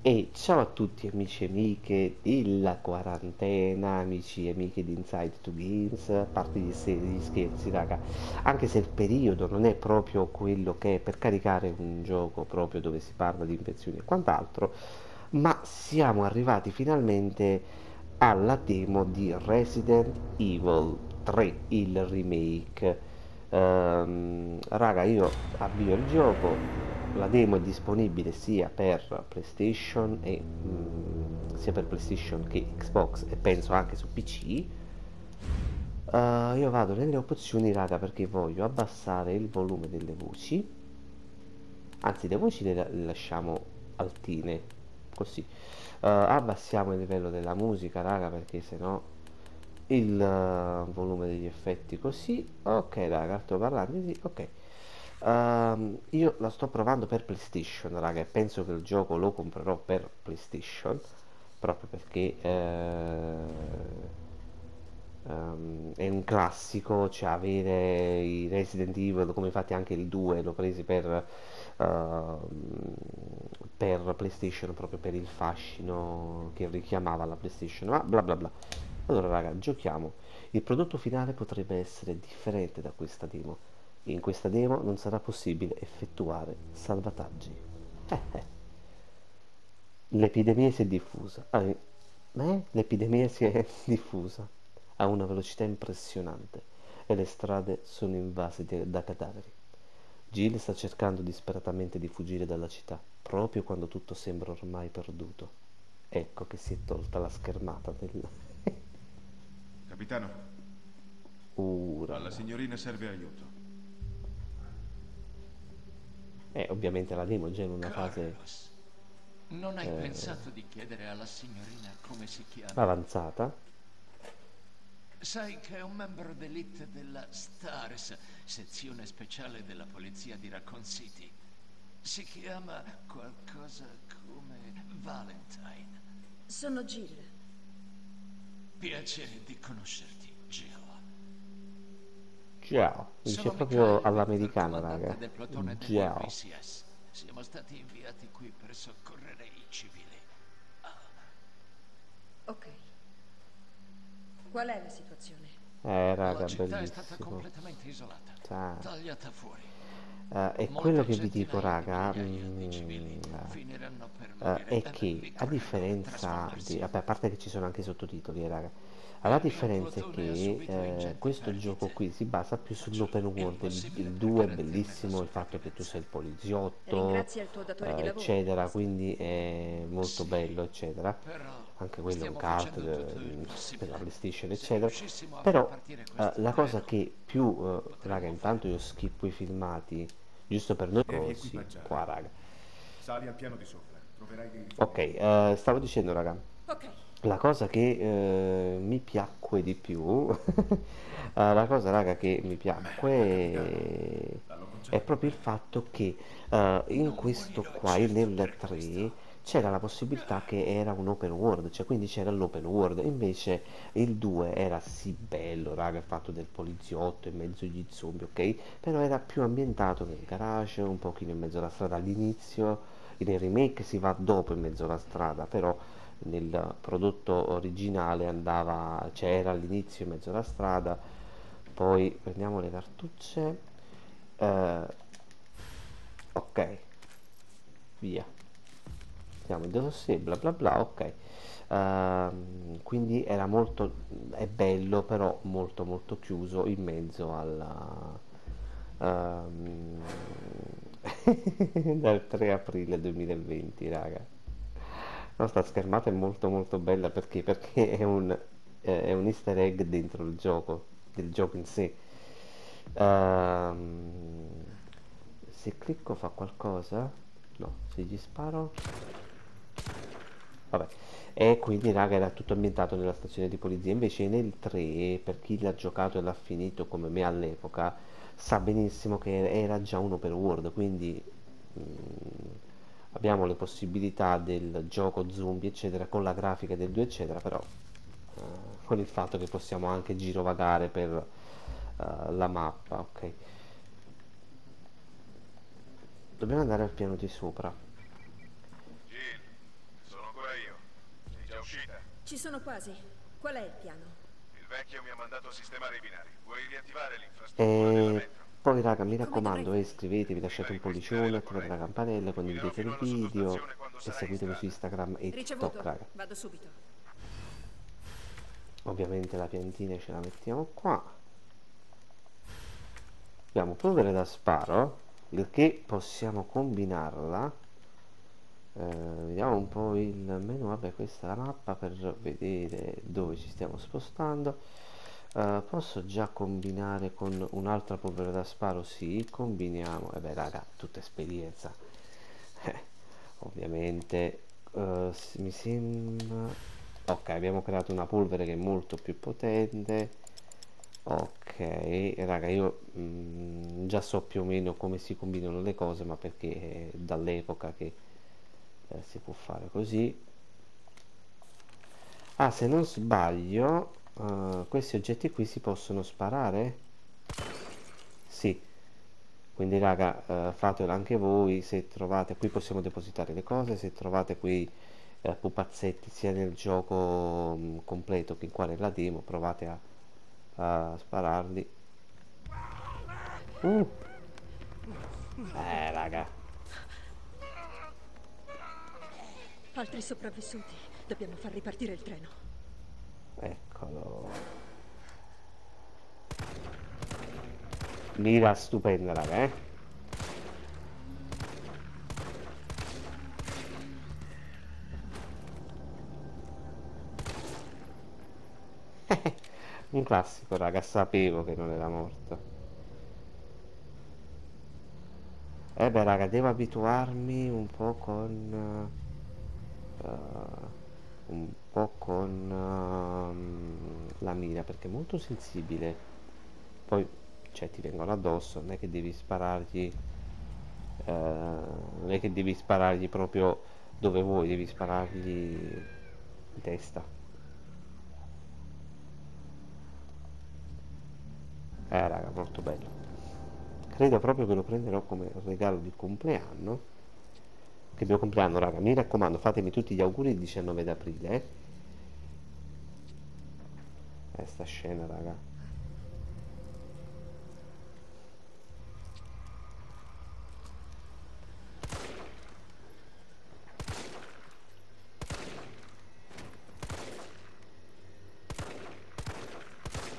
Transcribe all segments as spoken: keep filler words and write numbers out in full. E ciao a tutti amici e amiche della quarantena, amici e amiche di Inside to Games, a parte gli scherzi raga, anche se il periodo non è proprio quello che è per caricare un gioco proprio dove si parla di infezioni e quant'altro, ma siamo arrivati finalmente alla demo di Resident Evil tre, il remake. Um, raga, io avvio il gioco. La demo è disponibile sia per PlayStation e mh, sia per PlayStation che Xbox, e penso anche su P C. Uh, io vado nelle opzioni raga, perché voglio abbassare il volume delle voci, anzi le voci le, le lasciamo altine così. Uh, abbassiamo il livello della musica raga, perché sennò il uh, volume degli effetti così. Ok raga, sto parlando sì, ok. Uh, io la sto provando per PlayStation raga, e penso che il gioco lo comprerò per PlayStation proprio perché uh, um, è un classico, cioè avere i Resident Evil, come fate anche il due, l'ho preso per, uh, per PlayStation proprio per il fascino che richiamava la PlayStation, ma bla bla bla. Allora raga, giochiamo. Il prodotto finale potrebbe essere differente da questa demo. In questa demo non sarà possibile effettuare salvataggi. Eh, eh. L'epidemia si è diffusa. Ah, eh? L'epidemia si è diffusa a una velocità impressionante e le strade sono invase di, da cadaveri. Jill sta cercando disperatamente di fuggire dalla città, proprio quando tutto sembra ormai perduto. Ecco che si è tolta la schermata del... Capitano. Ura. Alla signorina serve aiuto. Eh, ovviamente la demo già in una fase... Carlos, non hai eh, pensato di chiedere alla signorina come si chiama? Avanzata. Sai che è un membro d'elite della Stars, sezione speciale della polizia di Raccoon City. Si chiama qualcosa come Valentine. Sono Jill. Piacere di conoscerti, Jill. Ciao, dice proprio all'americana raga. Ciao. Siamo stati inviati qui per soccorrere i civili. Ok. Qual è la situazione? Eh raga, bellissimo. È stata completamente isolata. Tagliata fuori. Uh, è quello che vi dico raga, mh, uh, è che a differenza di, vabbè, a parte che ci sono anche i sottotitoli eh, raga, la differenza è che eh, questo gioco qui si basa più sull'open world. Il, il due è bellissimo il fatto che tu sei il poliziotto eh, eccetera, quindi è molto bello eccetera, anche quello è un cart per la PlayStation eccetera, però eh, la cosa che più eh, raga, intanto io schippo i filmati giusto per noi così qua raga. Sali al piano di sopra, troverai dei... Ok, uh, stavo dicendo raga, okay. La cosa che uh, mi piacque di più uh, la cosa raga che mi piacque è, è proprio il fatto che uh, in questo qua, nel tre, c'era la possibilità che era un open world, cioè quindi c'era l'open world. Invece il due era sì bello raga, il fatto del poliziotto in mezzo agli zombie, ok, però era più ambientato nel garage, un pochino in mezzo alla strada all'inizio. Nel remake si va dopo in mezzo alla strada, però nel prodotto originale andava, cioè era all'inizio in mezzo alla strada. Poi prendiamo le cartucce, eh, ok, via. Sì, bla bla bla, ok. Uh, quindi era molto, è bello però molto molto chiuso in mezzo alla um, dal tre aprile duemilaventi raga. No, sta schermata è molto molto bella perché perché è un eh, è un easter egg dentro il gioco, del gioco in sé. Uh, se clicco fa qualcosa? No, se gli sparo. Vabbè. E quindi raga era tutto ambientato nella stazione di polizia. Invece nel tre, per chi l'ha giocato e l'ha finito come me all'epoca, sa benissimo che era già un open world, quindi mh, abbiamo le possibilità del gioco zombie eccetera con la grafica del due eccetera, però uh, con il fatto che possiamo anche girovagare per uh, la mappa, ok. Dobbiamo andare al piano di sopra. Ci sono quasi. Qual è il piano? Il vecchio mi ha mandato a sistemare i binari. Vuoi riattivare l'infrastruttura eh, della metro? Poi raga, mi raccomando, eh, iscrivetevi, lasciate un pollicione, attivate la campanella, condividete il video e seguitemi su Instagram e TikTok, raga. Vado subito. Ovviamente la piantina ce la mettiamo qua. Abbiamo polvere da sparo, il che possiamo combinarla. Uh, vediamo un po' il menu, vabbè, questa è la mappa per vedere dove ci stiamo spostando. Uh, posso già combinare con un'altra polvere da sparo? Sì, combiniamo. E beh raga, tutta esperienza. Eh, ovviamente uh, mi sembra... Ok, abbiamo creato una polvere che è molto più potente. Ok, raga, io mh, già so più o meno come si combinano le cose, ma perché è dall'epoca che... Eh, si può fare così. Ah, se non sbaglio uh, questi oggetti qui si possono sparare? Sì. Quindi raga, uh, fatelo anche voi. Se trovate, qui possiamo depositare le cose. Se trovate quei uh, pupazzetti sia nel gioco um, completo che in quale la demo, provate a, a spararli. uh. Eh raga, altri sopravvissuti, dobbiamo far ripartire il treno. Eccolo, mira stupenda raga, eh? Un classico raga, sapevo che non era morto. Eh beh raga, devo abituarmi un po' con... Uh, un po' con uh, la mira, perché è molto sensibile, poi cioè ti vengono addosso, non è che devi sparargli uh, non è che devi sparargli proprio dove vuoi, devi sparargli in testa. Eh raga, molto bello, credo proprio che lo prenderò come regalo di compleanno. Che mio compleanno raga, mi raccomando, fatemi tutti gli auguri il diciannove d'aprile, eh? Eh, sta scena raga,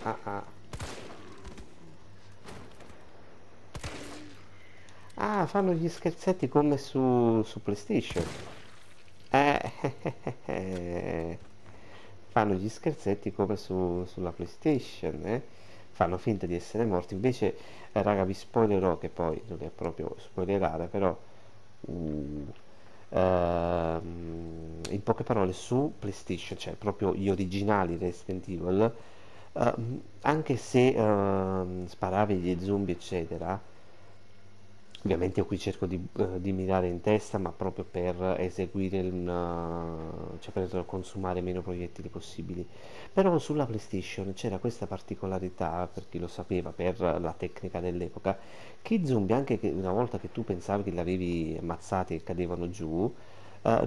ah ah ah, fanno gli scherzetti come su, su PlayStation. Eh, eh, eh, eh. Fanno gli scherzetti come su, sulla PlayStation, eh? Fanno finta di essere morti. Invece, eh, raga, vi spoilerò, che poi non è proprio spoilerare, però uh, ehm, in poche parole, su PlayStation, cioè proprio gli originali Resident Evil, ehm, anche se ehm, sparavi gli zombie eccetera. Ovviamente io qui cerco di, uh, di mirare in testa, ma proprio per eseguire un, uh, cioè per consumare meno proiettili possibili. Però sulla PlayStation c'era questa particolarità, per chi lo sapeva, per la tecnica dell'epoca, che i zombie, anche che una volta che tu pensavi che li avevi ammazzati e cadevano giù, uh,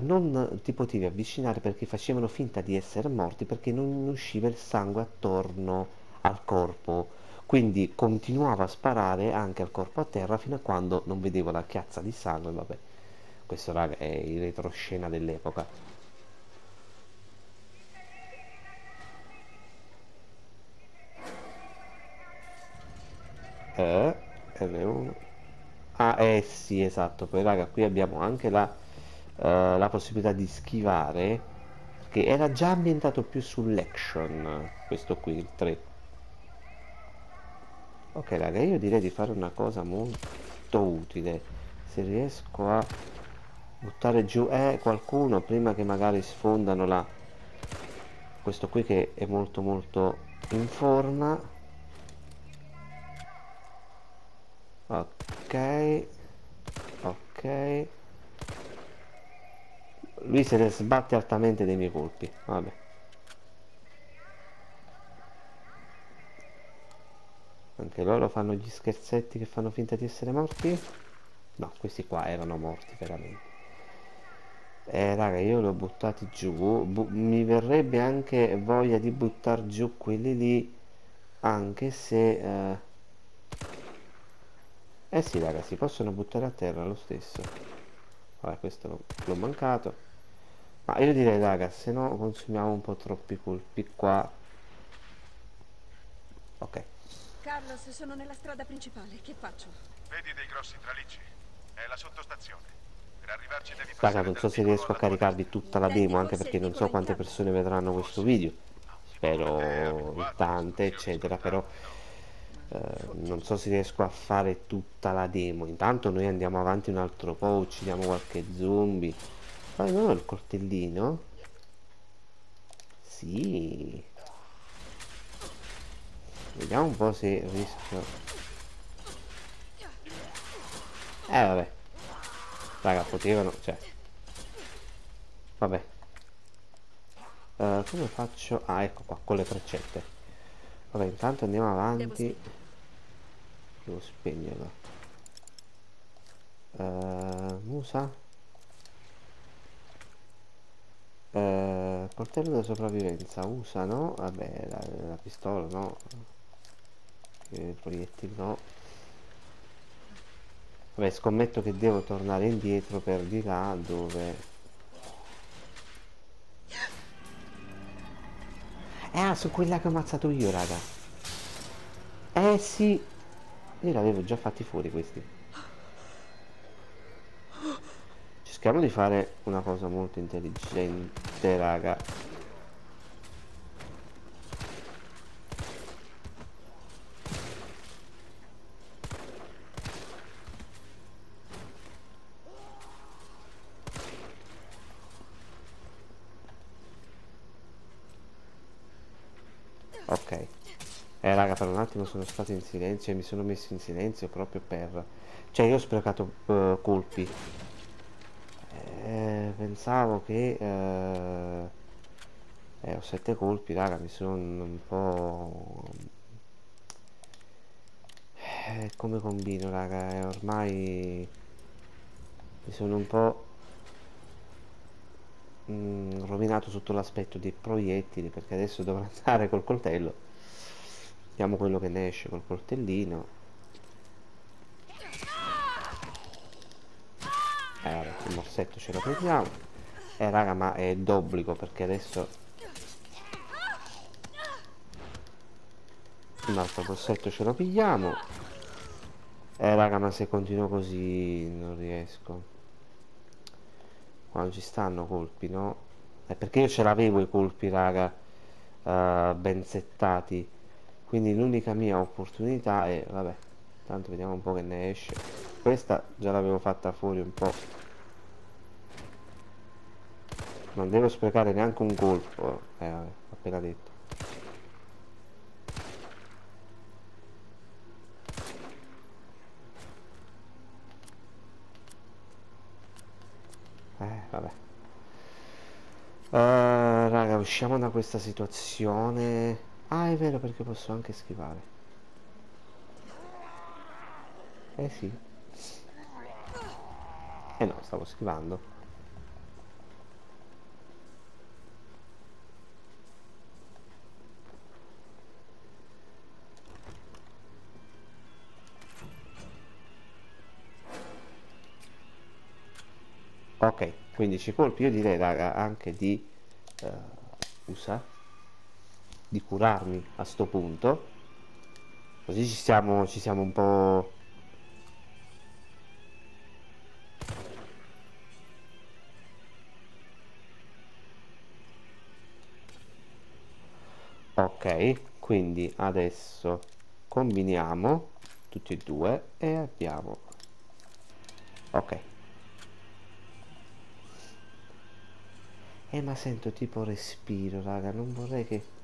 non ti potevi avvicinare perché facevano finta di essere morti, perché non usciva il sangue attorno al corpo. Quindi continuava a sparare anche al corpo a terra fino a quando non vedevo la chiazza di sangue. Vabbè, questo raga è il retroscena dell'epoca. Eh, erre uno. Ah, eh sì, esatto. Poi raga, qui abbiamo anche la, uh, la possibilità di schivare, che era già ambientato più sull'action, questo qui, il tre. Ok raga, io direi di fare una cosa molto utile, se riesco a buttare giù eh, qualcuno prima che magari sfondano la... questo qui che è molto molto in forma. Ok, ok, lui se ne sbatte altamente dei miei colpi, vabbè. Anche loro fanno gli scherzetti che fanno finta di essere morti? No, questi qua erano morti veramente. Eh raga, io li ho buttati giù, bu mi verrebbe anche voglia di buttar giù quelli lì, anche se eh... eh sì raga, si possono buttare a terra lo stesso. Vabbè, questo l'ho mancato, ma io direi raga, se no consumiamo un po' troppi colpi qua. Ok Carlos, sono nella strada principale, che faccio? Vedi dei grossi tralicci? È la sottostazione. Raga, non so se riesco a caricarvi tutta la demo, anche perché non so quante persone vedranno questo video, spero tante eccetera, però eh, non so se riesco a fare tutta la demo. Intanto noi andiamo avanti un altro po', uccidiamo qualche zombie. Ma non ho il coltellino? Sì, vediamo un po' se riesco. Eh vabbè raga, potevano, cioè vabbè. Uh, come faccio? Ah, ecco qua, con le freccette. Vabbè, intanto andiamo avanti. Devo spegnerlo. Uh, musa. Uh, coltello da sopravvivenza, usa no? Vabbè, la, la pistola no, il proiettile no. Vabbè, scommetto che devo tornare indietro per di là dove... Ah, su quella che ho ammazzato io, raga. Eh sì, io l'avevo già fatti fuori questi. Cerchiamo di fare una cosa molto intelligente, raga. Ok, eh raga, per un attimo sono stato in silenzio e mi sono messo in silenzio proprio per... Cioè io ho sprecato uh, colpi. Eh, pensavo che... Uh... Eh, ho sette colpi, raga, mi sono un po'... Eh, come combino, raga, eh, ormai... Mi sono un po'... Mm, rovinato sotto l'aspetto dei proiettili, perché adesso dovrò andare col coltello. Vediamo quello che ne esce col coltellino. Eh vabbè, il morsetto ce lo prendiamo. Eh raga, ma è d'obbligo, perché adesso un altro morsetto ce lo pigliamo. Eh raga, ma se continuo così non riesco. Quando ci stanno colpi, no? È perché io ce l'avevo i colpi, raga, uh, ben settati. Quindi l'unica mia opportunità è... Vabbè, tanto vediamo un po' che ne esce. Questa già l'avevo fatta fuori un po'. Non devo sprecare neanche un colpo. Eh, vabbè, ho appena detto. Uh, raga, usciamo da questa situazione. Ah, è vero, perché posso anche schivare. Eh sì. Eh no, stavo schivando. Ok, quindici colpi. Io direi raga anche di uh, usa di curarmi a sto punto, così ci siamo ci siamo un po'... Ok, quindi adesso combiniamo tutti e due e abbiamo... Ok. Eh ma sento tipo respiro, raga, non vorrei che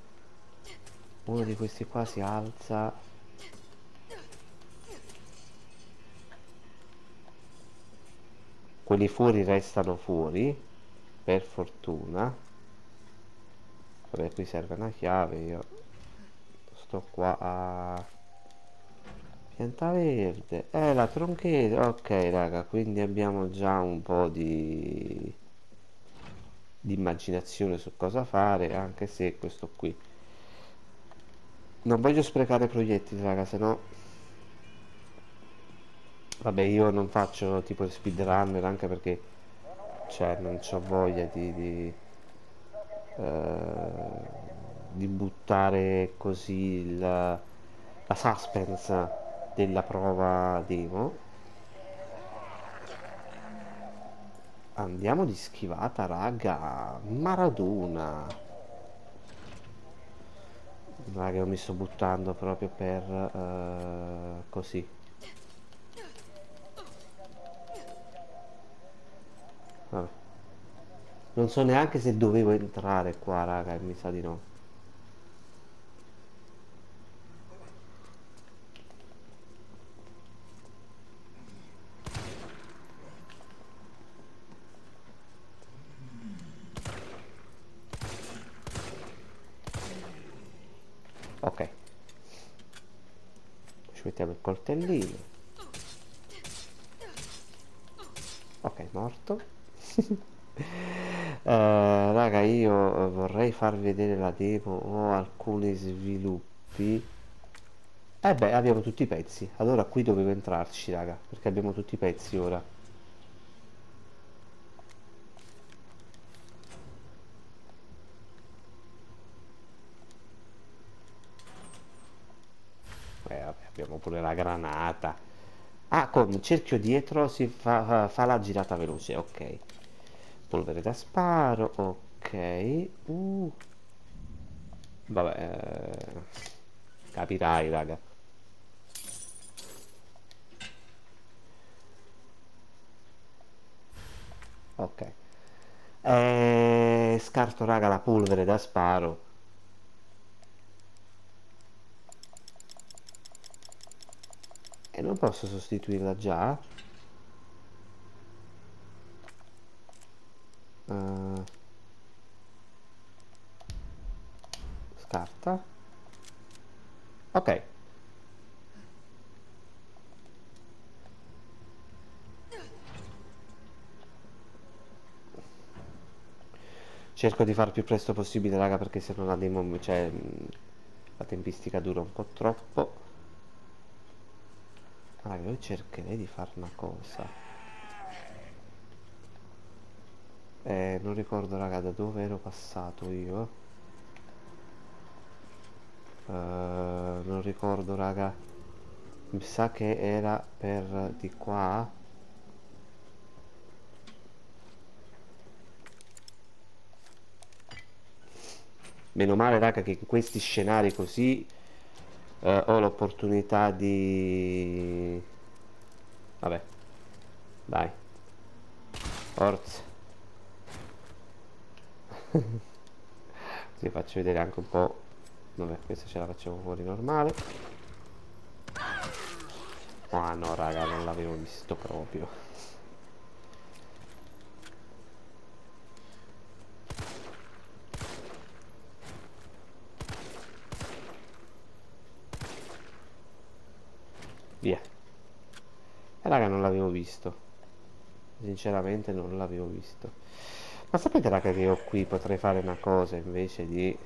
uno di questi qua si alza. Quelli fuori restano fuori, per fortuna. Vabbè, qui serve una chiave, io sto qua a... Pianta verde. Eh, la tronchetta, ok raga, quindi abbiamo già un po' di... di immaginazione su cosa fare, anche se questo qui non voglio sprecare proiettili, raga, se no vabbè, io non faccio tipo il speedrunner, anche perché cioè non c'ho voglia di di, eh, di buttare così la, la suspense della prova demo. Andiamo di schivata, raga. Maradona. Raga, mi sto buttando proprio per uh, così. Ah. Non so neanche se dovevo entrare qua, raga, mi sa di no. Ok, ci mettiamo il coltellino. Ok, morto. uh, raga, io vorrei far vedere la demo o alcuni sviluppi. Eh beh, abbiamo tutti i pezzi. Allora qui dovevo entrarci, raga, perché abbiamo tutti i pezzi ora. Pure la granata. Ah, con il cerchio dietro si fa, fa la girata veloce. Ok, polvere da sparo. Ok, uh. vabbè, capirai, raga. Ok, eh, scarto, raga, la polvere da sparo. E non posso sostituirla già? Uh, scarta. Ok. Cerco di far più presto possibile, raga, perché se no la demo, cioè, la tempistica dura un po' troppo. Allora, io cercherei di fare una cosa. Eh, non ricordo, raga, da dove ero passato io. Uh, non ricordo, raga. Mi sa che era per di qua. Meno male, raga, che in questi scenari così Uh, ho l'opportunità di... Vabbè, dai, forza. Ti faccio vedere anche un po'. Vabbè, questa ce la facciamo fuori normale. Ah no, raga, non l'avevo visto proprio. Via. E raga, non l'avevo visto. Sinceramente non l'avevo visto. Ma sapete, raga, che io qui potrei fare una cosa invece di...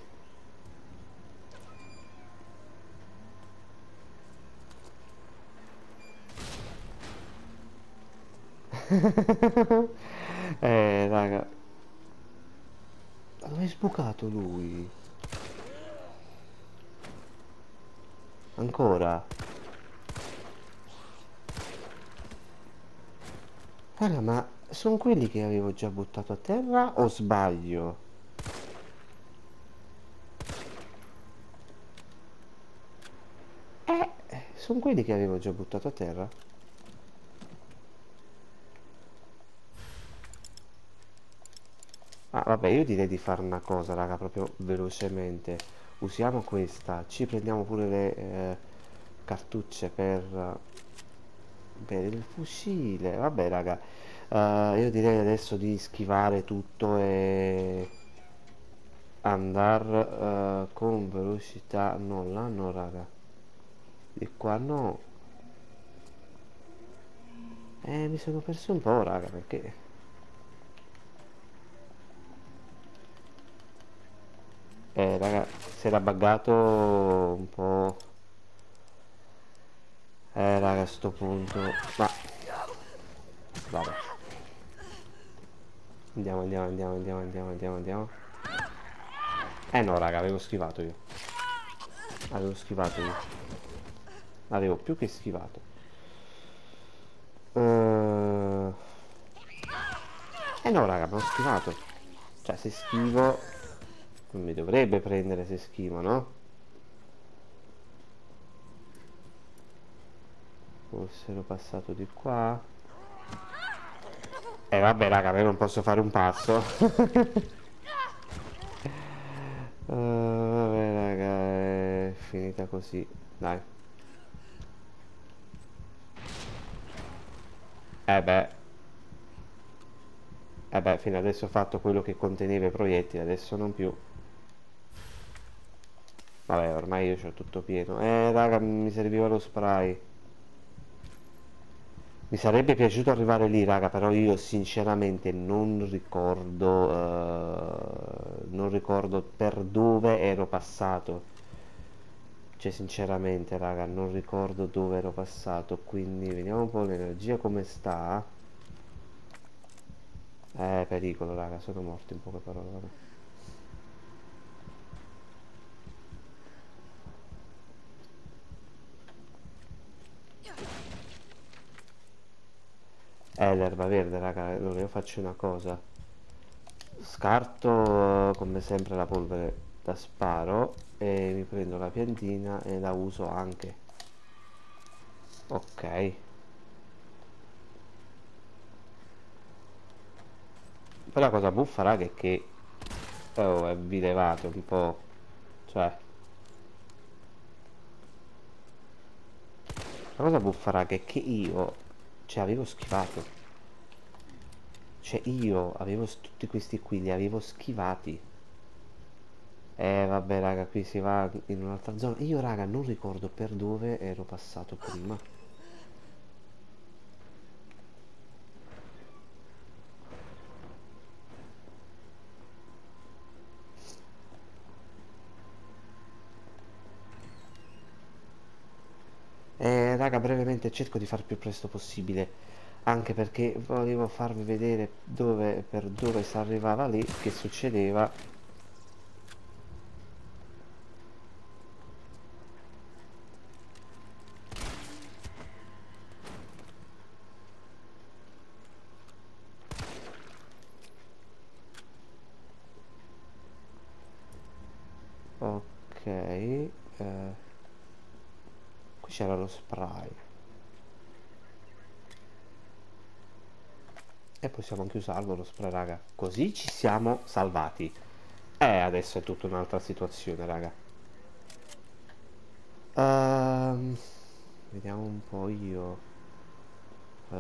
eh raga, dove è sbucato lui? Ancora? Raga, ma sono quelli che avevo già buttato a terra o sbaglio? Eh, sono quelli che avevo già buttato a terra. Ah, vabbè, io direi di fare una cosa, raga, proprio velocemente. Usiamo questa, ci prendiamo pure le eh, cartucce per... per il fucile. Vabbè, raga, uh, io direi adesso di schivare tutto e andare uh, con velocità. No, là no, raga, di qua no. Eh, mi sono perso un po', raga, perché Cioè, raga, si era buggato un po'. Eh, raga, a sto punto. Ma... Vabbè. Andiamo, andiamo, andiamo, andiamo, andiamo, andiamo, andiamo. Eh no, raga, avevo schivato io. Avevo schivato io. Avevo più che schivato. Uh... Eh no, raga, avevo schivato. Cioè, se schivo... Non mi dovrebbe prendere se schivo, no? Forse l'ho passato di qua. E eh, vabbè raga, io non posso fare un passo. uh, vabbè raga, è finita così. Dai. Eh beh. Eh beh, fino adesso ho fatto quello che conteneva i proiettili, adesso non più. Vabbè, ormai io c'ho tutto pieno. Eh raga, mi serviva lo spray. Mi sarebbe piaciuto arrivare lì raga, però io sinceramente non ricordo uh, non ricordo per dove ero passato. Cioè sinceramente raga, non ricordo dove ero passato. Quindi vediamo un po' l'energia come sta. Eh, pericolo raga, sono morto in poche parole raga. Eh, l'erba verde raga, allora io faccio una cosa. Scarto come sempre la polvere da sparo e mi prendo la piantina e la uso anche. Ok. Poi la cosa buffa raga è che oh, è bilevato un po'. Cioè la cosa buffa raga è che io, cioè avevo schivato. Cioè io avevo tutti questi qui, li avevo schivati. Eh vabbè raga, qui si va in un'altra zona. Io raga non ricordo per dove ero passato prima. Eh, raga, brevemente cerco di far più presto possibile, anche perché volevo farvi vedere dove, per dove si arrivava lì, che succedeva. Ok, eh. Qui c'era lo spray. E possiamo anche usarlo lo spray raga. Così ci siamo salvati. Eh adesso è tutta un'altra situazione raga. um, Vediamo un po' io. uh,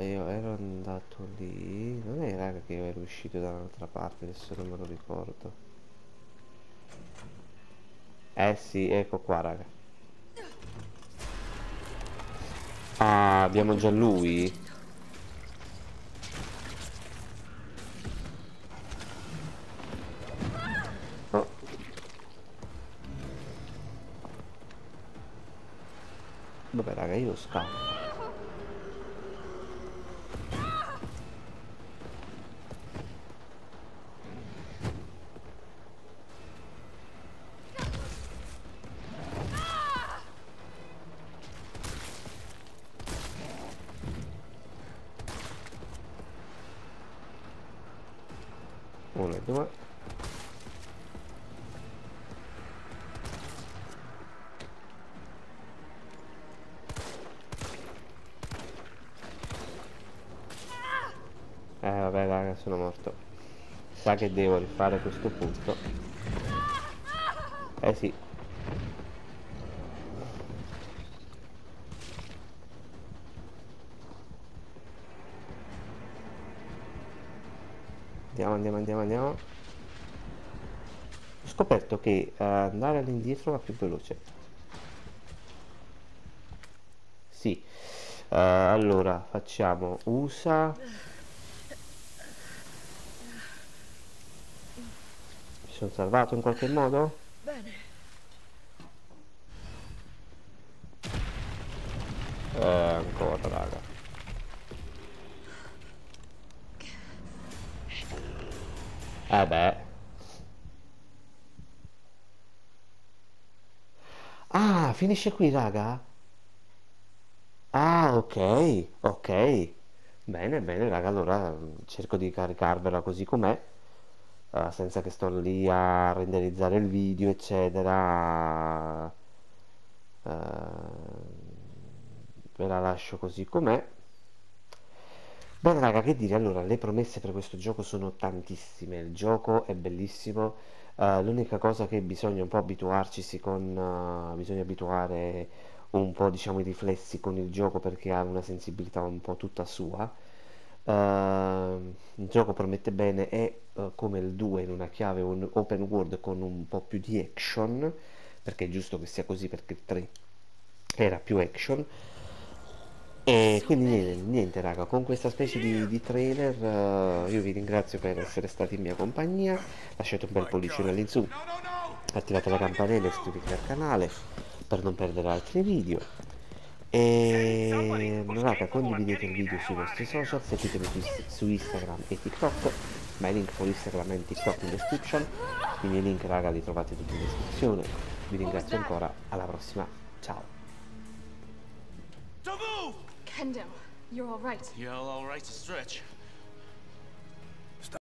Io ero andato lì. Non è raga che io ero uscito da un'altra parte. Adesso non me lo ricordo. Eh sì, ecco qua raga. Ah, abbiamo già lui? Oh. Vabbè raga, io scappo. Uno e due. Eh vabbè raga, sono morto. Sa che devo rifare questo punto. Eh sì. Andiamo, andiamo, andiamo, andiamo. Ho scoperto che uh, andare all'indietro va più veloce. Sì. Uh, allora, facciamo usa. Mi sono salvato in qualche modo? Bene. Eh, ancora raga. Eh beh. Ah, finisce qui raga? Ah, ok, ok. Bene, bene raga, allora cerco di caricarvela così com'è, uh, senza che sto lì a renderizzare il video eccetera. Uh, ve la lascio così com'è. Bene raga, che dire, allora le promesse per questo gioco sono tantissime, il gioco è bellissimo, uh, l'unica cosa che bisogna un po' abituarci con, uh, bisogna abituare un po' diciamo i riflessi con il gioco, perché ha una sensibilità un po' tutta sua. Uh, il gioco promette bene, è uh, come il due in una chiave un open world con un po' più di action, perché è giusto che sia così, perché il tre era più action. E quindi niente, niente raga, con questa specie di, di trailer uh, io vi ringrazio per essere stati in mia compagnia, lasciate un bel pollicino all'insù, attivate la campanella e iscrivetevi al canale per non perdere altri video, e raga condividete il video sui vostri social, seguitemi su Instagram e TikTok, ma i link per Instagram e TikTok in description, i miei link raga li trovate tutti in descrizione, vi ringrazio ancora, alla prossima, ciao. Kendo, you're all right. You're all right to stretch.